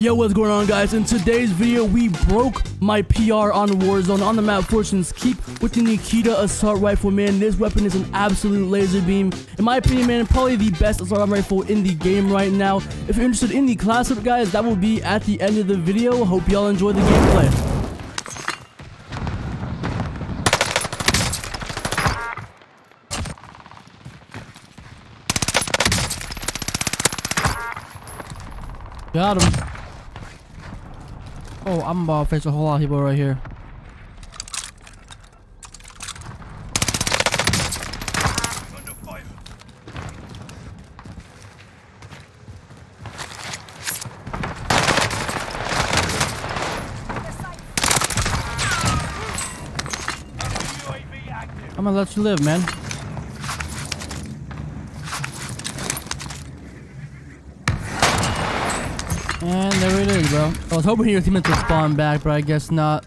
Yo, what's going on, guys? In today's video, we broke my PR on Warzone on the map Fortune's Keep with the Nikita Assault Rifle. Man, this weapon is an absolute laser beam. In my opinion, man, probably the best assault rifle in the game right now. If you're interested in the class up, guys, that will be at the end of the video. Hope y'all enjoy the gameplay. Got him. Oh, I'm about to face a whole lot of people right here. I'm gonna let you live, man. And there it is, bro. I was hoping your teammates would spawn back, but I guess not.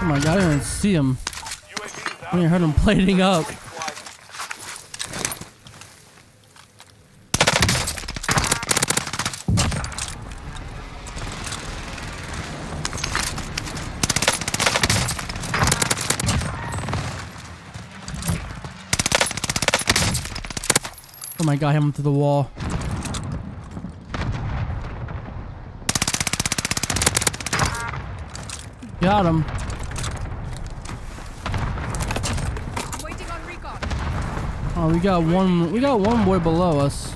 Oh my god, I didn't even see him. I heard him plating up. Oh my god, him to the wall. Got him. Waiting on recon. Oh, we got one boy below us.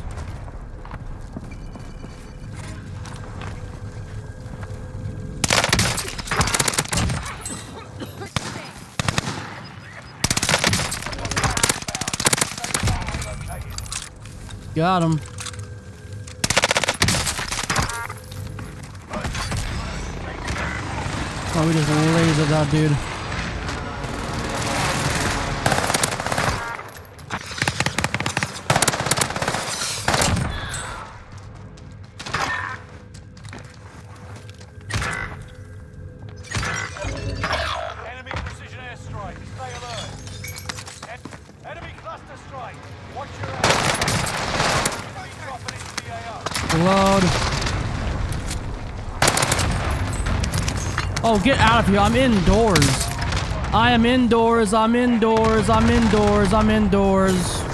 Got him. Oh, we just lasered that dude. Enemy precision airstrike. Stay alert. Enemy cluster strike. Watch your ass. Reload. Oh, get out of here. I'm indoors. I am indoors. I'm indoors. I'm indoors. I'm indoors.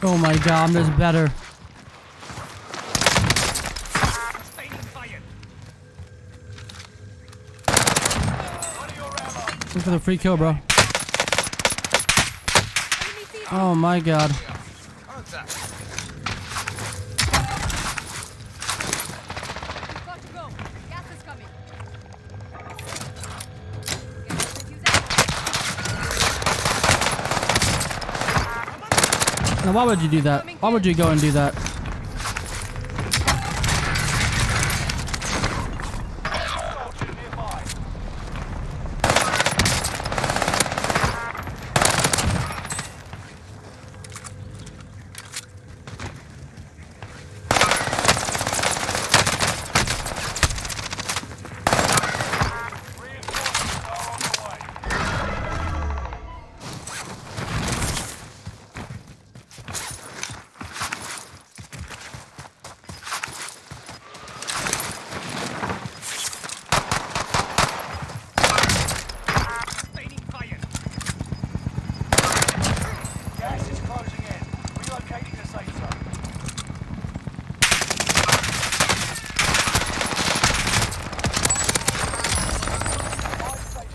Oh my god, I'm just better. Look for the free kill, bro. Oh my god. Now, why would you do that? Why would you go and do that?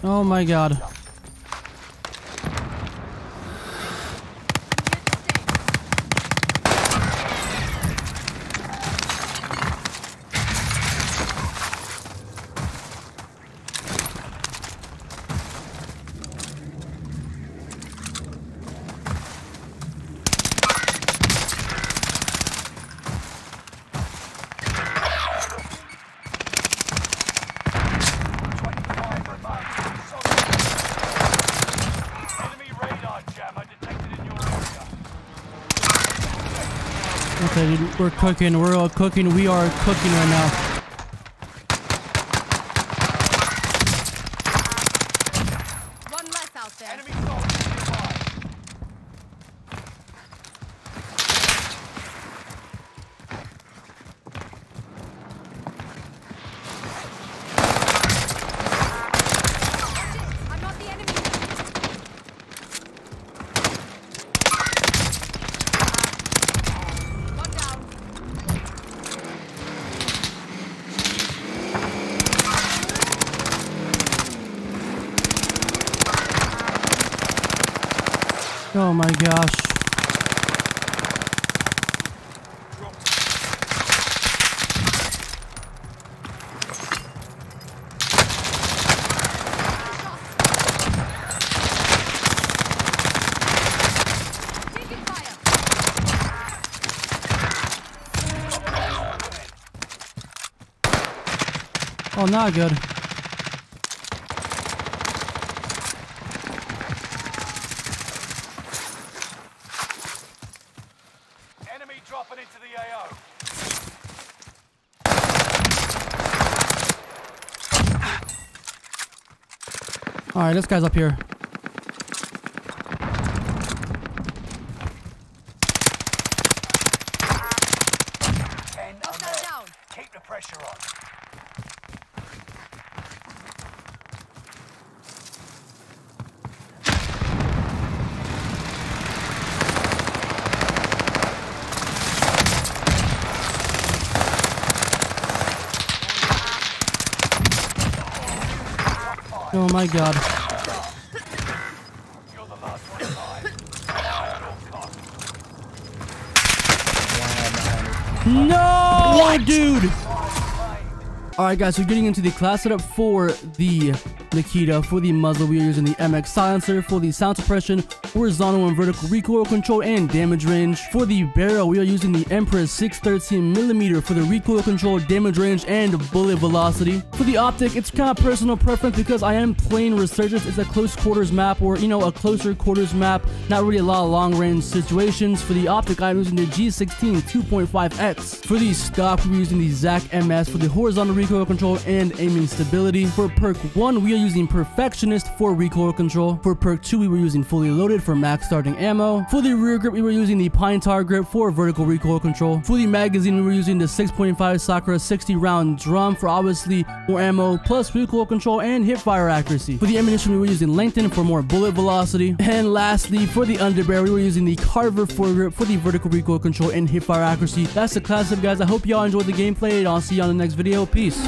Oh my god. Okay, we're cooking. We're all cooking. We are cooking right now. Oh my gosh. Oh, not good. Alright, this guy's up here. Down. Keep the pressure on. Oh my god. You're the last one alive. No! What? Dude! Alright guys, so getting into the class setup for the Nikita. For the muzzle, we are using the MX silencer. For the sound suppression, horizontal and vertical recoil control and damage range. For the barrel, we are using the Empress 613mm for the recoil control, damage range, and bullet velocity. For the optic, it's kind of personal preference because I am playing Resurgence. It's a close quarters map, or you know, a closer quarters map. Not really a lot of long range situations. For the optic, I'm using the G16 2.5x. For the stock, we're using the Zach ms for the horizontal recoil control and aiming stability. For perk 1, we are using Perfectionist for recoil control. For perk 2, we were using Fully Loaded for max starting ammo. For the rear grip, we were using the Pine Tar grip for vertical recoil control. For the magazine, we were using the 6.5 Sako 60 round drum for obviously more ammo plus recoil control and hip fire accuracy. For the ammunition, we were using Lengthen for more bullet velocity. And lastly, for the underbarrel, we were using the Carver foregrip for the vertical recoil control and hip fire accuracy. That's the class up, guys. I hope y'all enjoyed the gameplay, and I'll see you on the next video. Peace.